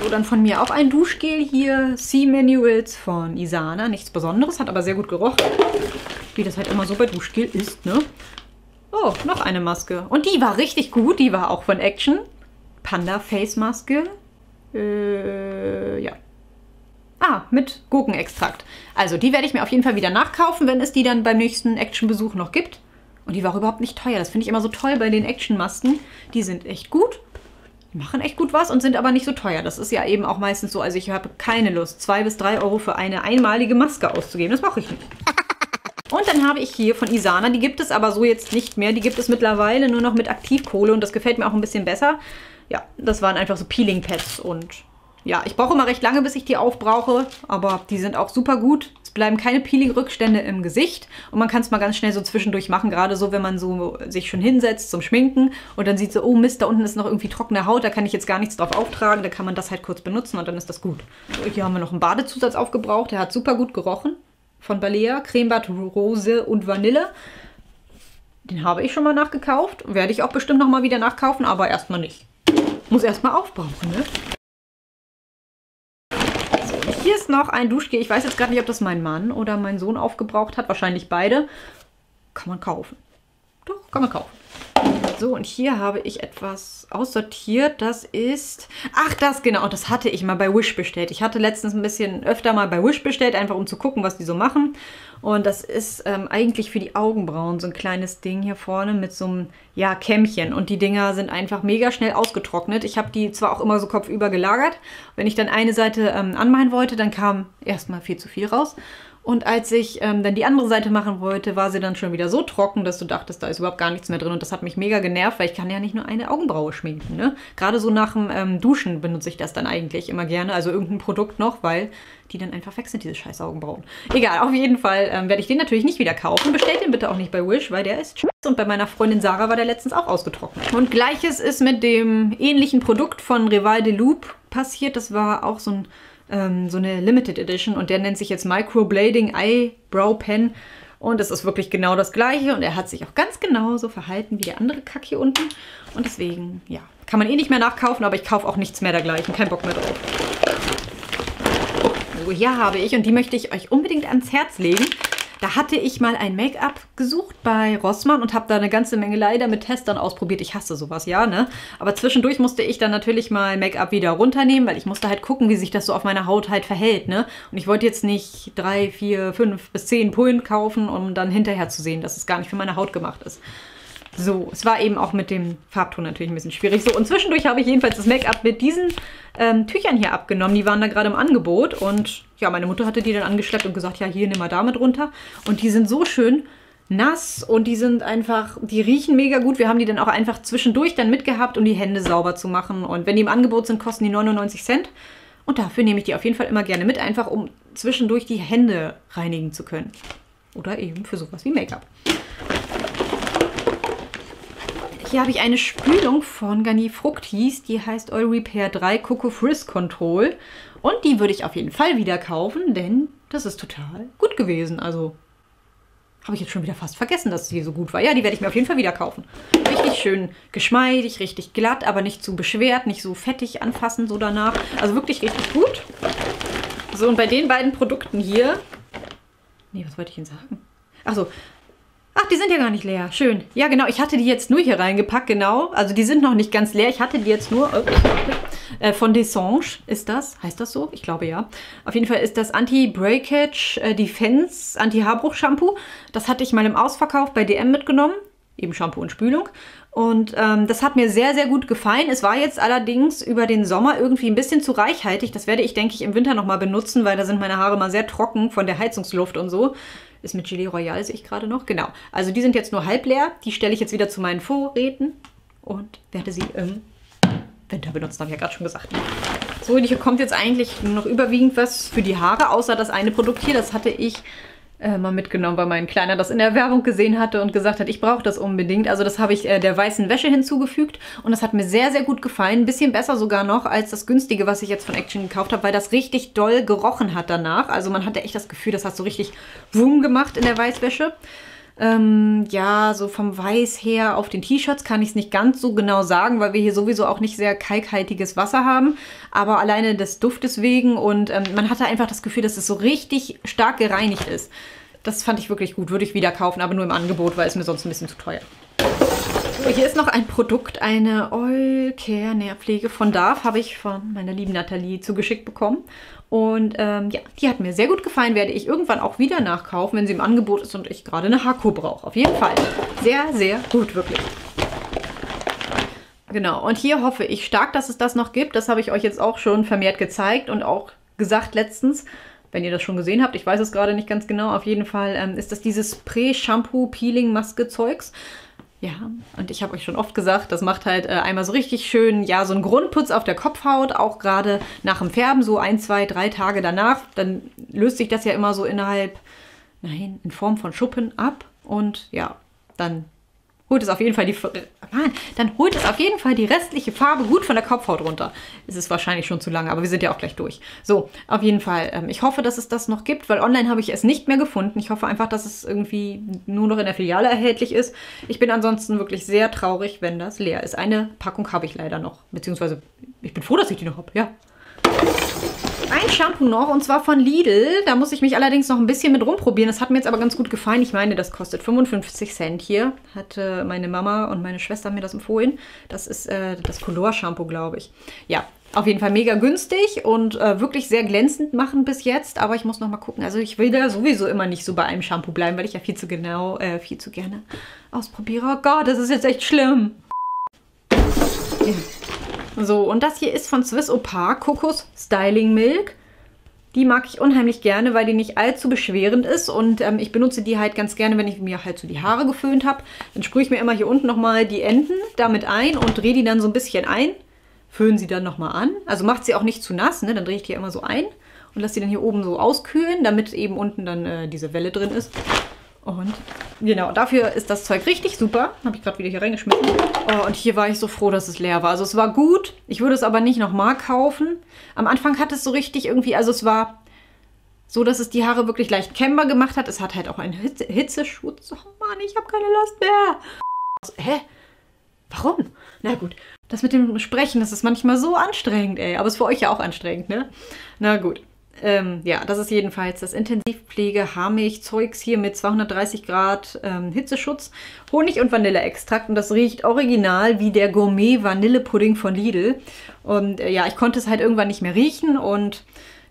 So, dann von mir auch ein Duschgel hier. Sea Manuals von Isana. Nichts Besonderes, hat aber sehr gut gerochen. Wie das halt immer so bei Duschgel ist, ne? Oh, noch eine Maske. Und die war richtig gut. Die war auch von Action. Panda Face Maske. Ja. Mit Gurkenextrakt. Also die werde ich mir auf jeden Fall wieder nachkaufen, wenn es die dann beim nächsten Action-Besuch noch gibt. Und die war überhaupt nicht teuer. Das finde ich immer so toll bei den Action-Masken. Die sind echt gut. Die machen echt gut was und sind aber nicht so teuer. Das ist ja eben auch meistens so. Also ich habe keine Lust, 2 bis 3 Euro für eine einmalige Maske auszugeben. Das mache ich nicht. Und dann habe ich hier von Isana, die gibt es aber so jetzt nicht mehr. Die gibt es mittlerweile nur noch mit Aktivkohle und das gefällt mir auch ein bisschen besser. Ja, das waren einfach so Peeling-Pads und ja, ich brauche immer recht lange, bis ich die aufbrauche, aber die sind auch super gut. Es bleiben keine Peeling-Rückstände im Gesicht und man kann es mal ganz schnell so zwischendurch machen, gerade so, wenn man so sich schon hinsetzt zum Schminken und dann sieht so, oh Mist, da unten ist noch irgendwie trockene Haut, da kann ich jetzt gar nichts drauf auftragen, da kann man das halt kurz benutzen und dann ist das gut. So, hier haben wir noch einen Badezusatz aufgebraucht, der hat super gut gerochen. Von Balea, Cremebad, Rose und Vanille. Den habe ich schon mal nachgekauft. Werde ich auch bestimmt nochmal wieder nachkaufen, aber erstmal nicht. Muss erstmal aufbrauchen, ne? So, hier ist noch ein Duschgel. Ich weiß jetzt gerade nicht, ob das mein Mann oder mein Sohn aufgebraucht hat. Wahrscheinlich beide. Kann man kaufen. Doch, kann man kaufen. So, und hier habe ich etwas aussortiert. Das ist... Ach, das genau. Das hatte ich mal bei Wish bestellt. Ich hatte letztens ein bisschen öfter mal bei Wish bestellt, einfach um zu gucken, was die so machen. Und das ist eigentlich für die Augenbrauen so ein kleines Ding hier vorne mit so einem, ja, Kämmchen. Und die Dinger sind einfach mega schnell ausgetrocknet. Ich habe die zwar auch immer so kopfüber gelagert. Wenn ich dann eine Seite anmalen wollte, dann kam erstmal viel zu viel raus. Und als ich dann die andere Seite machen wollte, war sie dann schon wieder so trocken, dass du dachtest, da ist überhaupt gar nichts mehr drin. Und das hat mich mega genervt, weil ich kann ja nicht nur eine Augenbraue schminken, ne? Gerade so nach dem Duschen benutze ich das dann eigentlich immer gerne. Also irgendein Produkt noch, weil die dann einfach weg sind, diese scheiß Augenbrauen. Egal, auf jeden Fall werde ich den natürlich nicht wieder kaufen. Bestellt den bitte auch nicht bei Wish, weil der ist scheiße. Und bei meiner Freundin Sarah war der letztens auch ausgetrocknet. Und gleiches ist mit dem ähnlichen Produkt von Rival de Loup passiert. Das war auch so ein... so eine Limited Edition und der nennt sich jetzt Microblading Eyebrow Pen und es ist wirklich genau das gleiche und er hat sich auch ganz genauso verhalten wie der andere Kack hier unten und deswegen, ja, kann man eh nicht mehr nachkaufen, aber ich kaufe auch nichts mehr dergleichen, kein Bock mehr drauf. So, hier habe ich und die möchte ich euch unbedingt ans Herz legen. Da hatte ich mal ein Make-up gesucht bei Rossmann und habe da eine ganze Menge leider mit Testern ausprobiert. Ich hasse sowas, ja, ne? Aber zwischendurch musste ich dann natürlich mal Make-up wieder runternehmen, weil ich musste halt gucken, wie sich das so auf meiner Haut halt verhält, ne? Und ich wollte jetzt nicht 3, 4, 5 bis 10 Pullen kaufen, um dann hinterher zu sehen, dass es gar nicht für meine Haut gemacht ist. So, es war eben auch mit dem Farbton natürlich ein bisschen schwierig. So, und zwischendurch habe ich jedenfalls das Make-up mit diesen Tüchern hier abgenommen. Die waren da gerade im Angebot und ja, meine Mutter hatte die dann angeschleppt und gesagt, ja, hier, nimm mal damit runter. Und die sind so schön nass und die sind einfach, die riechen mega gut. Wir haben die dann auch einfach zwischendurch dann mitgehabt, um die Hände sauber zu machen. Und wenn die im Angebot sind, kosten die 99 Cent. Und dafür nehme ich die auf jeden Fall immer gerne mit, einfach um zwischendurch die Hände reinigen zu können. Oder eben für sowas wie Make-up. Hier habe ich eine Spülung von Garnier Fructis, die heißt Oil Repair 3 Coco Frizz Control. Und die würde ich auf jeden Fall wieder kaufen, denn das ist total gut gewesen. Also habe ich jetzt schon wieder fast vergessen, dass die so gut war. Ja, die werde ich mir auf jeden Fall wieder kaufen. Richtig schön geschmeidig, richtig glatt, aber nicht zu beschwert, nicht so fettig anfassen so danach. Also wirklich richtig gut. So, und bei den beiden Produkten hier... Nee, was wollte ich Ihnen sagen? Achso... Ach, die sind ja gar nicht leer. Schön. Ja, genau. Ich hatte die jetzt nur hier reingepackt, genau. Also die sind noch nicht ganz leer. Ich hatte die jetzt nur... von Dessange ist das. Heißt das so? Ich glaube ja. Auf jeden Fall ist das Anti-Breakage Defense Anti-Haarbruch-Shampoo. Das hatte ich mal im Ausverkauf bei DM mitgenommen. Eben Shampoo und Spülung. Und das hat mir sehr, sehr gut gefallen. Es war jetzt allerdings über den Sommer irgendwie ein bisschen zu reichhaltig. Das werde ich, denke ich, im Winter nochmal benutzen, weil da sind meine Haare mal sehr trocken von der Heizungsluft und so. Ist mit Gelee Royale, sehe ich gerade noch. Genau. Also die sind jetzt nur halb leer. Die stelle ich jetzt wieder zu meinen Vorräten und werde sie im Winter benutzen, habe ich ja gerade schon gesagt. So, und hier kommt jetzt eigentlich noch überwiegend was für die Haare, außer das eine Produkt hier. Das hatte ich mal mitgenommen, weil mein Kleiner das in der Werbung gesehen hatte und gesagt hat, ich brauche das unbedingt. Also das habe ich der weißen Wäsche hinzugefügt und das hat mir sehr, sehr gut gefallen. Ein bisschen besser sogar noch als das günstige, was ich jetzt von Action gekauft habe, weil das richtig doll gerochen hat danach. Also man hatte echt das Gefühl, das hat so richtig Boom gemacht in der Weißwäsche. Ja, so vom Weiß her auf den T-Shirts kann ich es nicht ganz so genau sagen, weil wir hier sowieso auch nicht sehr kalkhaltiges Wasser haben, aber alleine des Duftes wegen und man hatte einfach das Gefühl, dass es so richtig stark gereinigt ist. Das fand ich wirklich gut, würde ich wieder kaufen, aber nur im Angebot, weil es mir sonst ein bisschen zu teuer ist. So, hier ist noch ein Produkt, eine Oil Care Nährpflege von DAV, habe ich von meiner lieben Nathalie zugeschickt bekommen. Und ja, die hat mir sehr gut gefallen, werde ich irgendwann auch wieder nachkaufen, wenn sie im Angebot ist und ich gerade eine Haarkur brauche. Auf jeden Fall. Sehr, sehr gut, wirklich. Genau, und hier hoffe ich stark, dass es das noch gibt. Das habe ich euch jetzt auch schon vermehrt gezeigt und auch gesagt letztens, wenn ihr das schon gesehen habt. Ich weiß es gerade nicht ganz genau. Auf jeden Fall ist das dieses Spray-Shampoo-Peeling-Maske-Zeugs. Ja, und ich habe euch schon oft gesagt, das macht halt einmal so richtig schön, ja, so einen Grundputz auf der Kopfhaut, auch gerade nach dem Färben, so 1, 2, 3 Tage danach. Dann löst sich das ja immer so innerhalb, nein, in Form von Schuppen ab. Und ja, dann holt es auf jeden Fall die, Mann, dann holt es auf jeden Fall die restliche Farbe gut von der Kopfhaut runter. Es ist wahrscheinlich schon zu lange, aber wir sind ja auch gleich durch. So, auf jeden Fall. Ich hoffe, dass es das noch gibt, weil online habe ich es nicht mehr gefunden. Ich hoffe einfach, dass es irgendwie nur noch in der Filiale erhältlich ist. Ich bin ansonsten wirklich sehr traurig, wenn das leer ist. Eine Packung habe ich leider noch, beziehungsweise ich bin froh, dass ich die noch habe, ja. ein Shampoo noch, und zwar von Lidl. Da muss ich mich allerdings noch ein bisschen mit rumprobieren. Das hat mir jetzt aber ganz gut gefallen. Ich meine, das kostet 55 Cent hier. Hatte meine Mama und meine Schwester mir das empfohlen. Das ist das Color-Shampoo, glaube ich. Ja, auf jeden Fall mega günstig und wirklich sehr glänzend machen bis jetzt. Aber ich muss noch mal gucken. Also ich will da sowieso immer nicht so bei einem Shampoo bleiben, weil ich ja viel zu gerne ausprobiere. Oh Gott, das ist jetzt echt schlimm. Ja. So, und das hier ist von Swiss Opa, Kokos Styling Milk. Die mag ich unheimlich gerne, weil die nicht allzu beschwerend ist. Und ich benutze die halt ganz gerne, wenn ich mir halt so die Haare geföhnt habe. Dann sprühe ich mir immer hier unten nochmal die Enden damit ein und drehe die dann so ein bisschen ein. Föhne sie dann nochmal an. Also macht sie auch nicht zu nass, ne? Dann drehe ich die ja immer so ein und lasse sie dann hier oben so auskühlen, damit eben unten dann diese Welle drin ist. Und genau, dafür ist das Zeug richtig super. Habe ich gerade wieder hier reingeschmissen. Oh, und hier war ich so froh, dass es leer war. Also es war gut. Ich würde es aber nicht nochmal kaufen. Am Anfang hat es so richtig irgendwie, also es war so, dass es die Haare wirklich leicht kämmbar gemacht hat. Es hat halt auch einen Hitzeschutz. Oh Mann, ich habe keine Lust mehr. Also, hä? Warum? Na gut. Das mit dem Sprechen, das ist manchmal so anstrengend, ey. Aber es ist für euch ja auch anstrengend, ne? Na gut. Ja, das ist jedenfalls das Intensivpflege-Haarmilch-Zeugs hier mit 230 Grad Hitzeschutz, Honig und Vanilleextrakt. Und das riecht original wie der Gourmet-Vanillepudding von Lidl. Und ja, ich konnte es halt irgendwann nicht mehr riechen. Und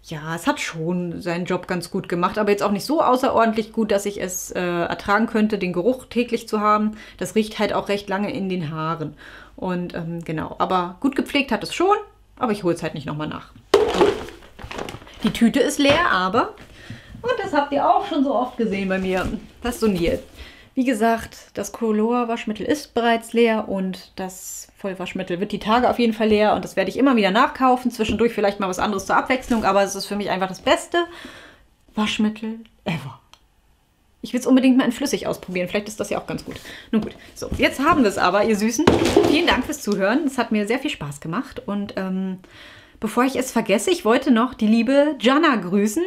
ja, es hat schon seinen Job ganz gut gemacht. Aber jetzt auch nicht so außerordentlich gut, dass ich es ertragen könnte, den Geruch täglich zu haben. Das riecht halt auch recht lange in den Haaren. Und genau, aber gut gepflegt hat es schon. Aber ich hole es halt nicht nochmal nach. Die Tüte ist leer, aber, und das habt ihr auch schon so oft gesehen bei mir, das Sonier. Wie gesagt, das Color-Waschmittel ist bereits leer und das Vollwaschmittel wird die Tage auf jeden Fall leer. Und das werde ich immer wieder nachkaufen, zwischendurch vielleicht mal was anderes zur Abwechslung, aber es ist für mich einfach das beste Waschmittel ever. Ich will es unbedingt mal in flüssig ausprobieren, vielleicht ist das ja auch ganz gut. Nun gut, so, jetzt haben wir es aber, ihr Süßen. Vielen Dank fürs Zuhören, es hat mir sehr viel Spaß gemacht und, bevor ich es vergesse, ich wollte noch die liebe Jana grüßen.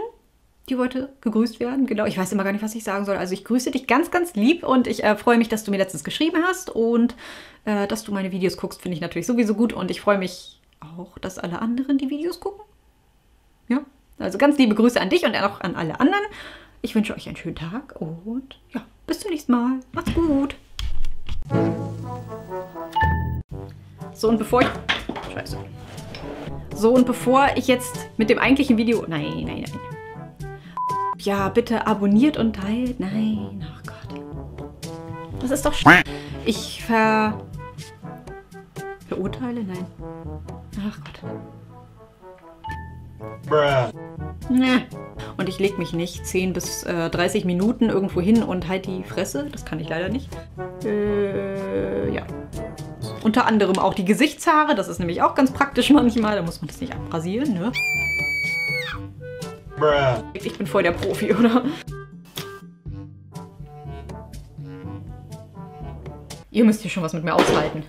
Die wollte gegrüßt werden, genau. Ich weiß immer gar nicht, was ich sagen soll. Also ich grüße dich ganz, ganz lieb und ich freue mich, dass du mir letztens geschrieben hast und dass du meine Videos guckst, finde ich natürlich sowieso gut. Und ich freue mich auch, dass alle anderen die Videos gucken. Ja, also ganz liebe Grüße an dich und auch an alle anderen. Ich wünsche euch einen schönen Tag und ja, bis zum nächsten Mal. Macht's gut. So, und bevor ich... Scheiße. So, und bevor ich jetzt mit dem eigentlichen Video... Nein, nein, nein. Ja, bitte abonniert und teilt. Nein, ach Gott. Das ist doch scheiße. Ich verurteile? Nein. Ach Gott. Nee. Und ich leg mich nicht 10 bis 30 Minuten irgendwo hin und halt die Fresse. Das kann ich leider nicht. Ja. Unter anderem auch die Gesichtshaare, das ist nämlich auch ganz praktisch manchmal, da muss man das nicht abrasieren, ne? Ich bin voll der Profi, oder? Ihr müsst hier schon was mit mir aushalten.